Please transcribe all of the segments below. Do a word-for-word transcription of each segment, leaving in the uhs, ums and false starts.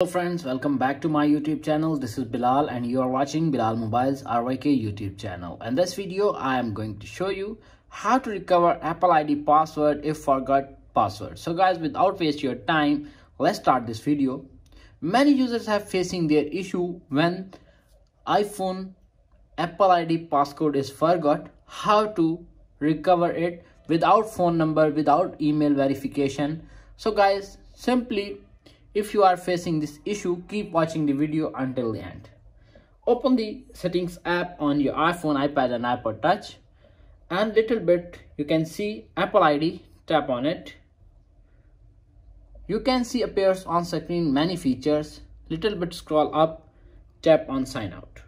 Hello friends, welcome back to my YouTube channel. This is Bilal and you are watching Bilal Mobiles R Y K YouTube channel. In this video, I am going to show you how to recover Apple I D password if forgot password. So guys, without waste your time, let's start this video. Many users have facing their issue when iPhone Apple I D passcode is forgot. How to recover it without phone number, without email verification. So guys, simply if you are facing this issue, keep watching the video until the end. Open the settings app on your iPhone, iPad and iPod touch, and little bit you can see Apple I D. Tap on it. You can see appears on screen many features. Little bit scroll up, tap on sign out.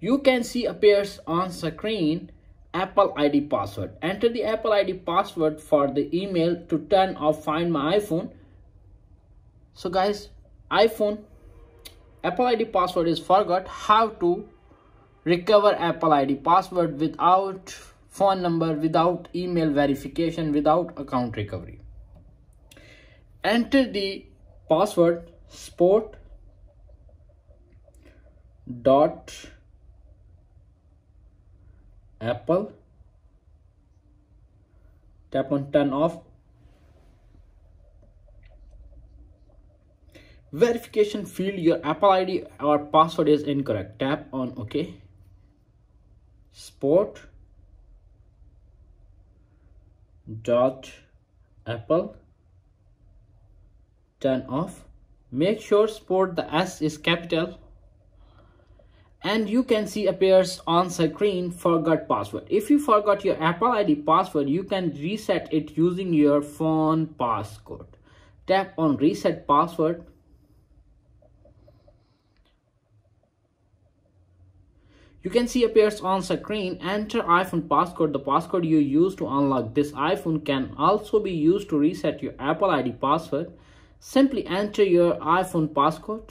You can see appears on screen Apple I D password. Enter the Apple I D password for the email to turn off Find My iPhone. So guys, iPhone Apple I D password is forgot. How to recover Apple I D password without phone number, without email verification, without account recovery. Enter the password sport dot Apple. Tap on turn off verification field. Your Apple I D or password is incorrect. Tap on OK. Sport dot Apple. Turn off. Make sure sport the S is capital. And you can see appears on screen forgot password. If you forgot your Apple I D password, you can reset it using your phone passcode. Tap on reset password. You can see appears on screen, enter iPhone passcode. The passcode you use to unlock this iPhone can also be used to reset your Apple I D password. Simply enter your iPhone passcode.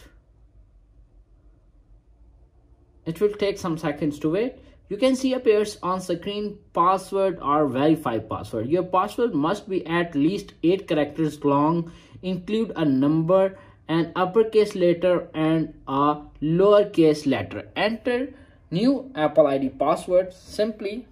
It will take some seconds to wait. You can see appears on screen password or verify password. Your password must be at least eight characters long, include a number, an uppercase letter and a lowercase letter. Enter new Apple I D password. Simply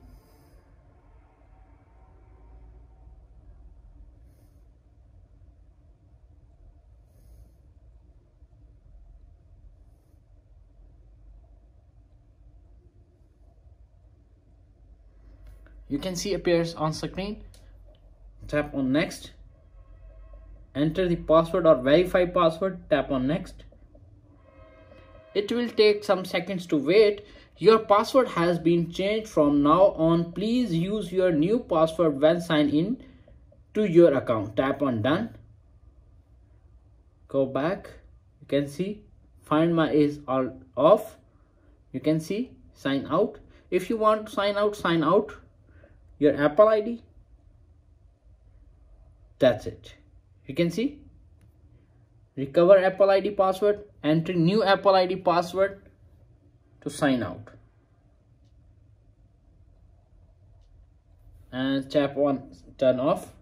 you can see appears on screen. Tap on next. Enter the password or verify password. Tap on next. It will take some seconds to wait. Your password has been changed. From now on, please use your new password when sign in to your account. Tap on done. Go back. You can see Find My is all off. You can see sign out. If you want to sign out, sign out your Apple I D. That's it. You can see recover Apple I D password. Enter new Apple I D password to sign out and tap on turn off.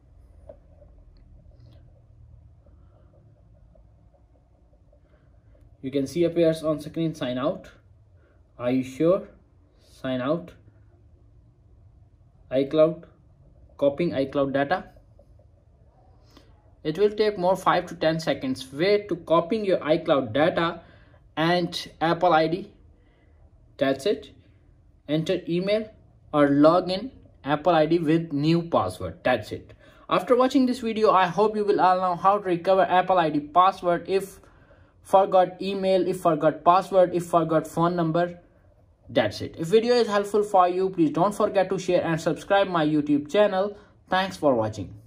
You can see appears on screen sign out. Are you sure? Sign out. iCloud, copying iCloud data. It will take more five to ten seconds wait to copying your iCloud data and Apple I D. That's it. Enter email or log in Apple I D with new password. That's it. After watching this video, I hope you will all know how to recover Apple I D password if forgot email, if forgot password, if forgot phone number. That's it. If video is helpful for you, please don't forget to share and subscribe my YouTube channel. Thanks for watching.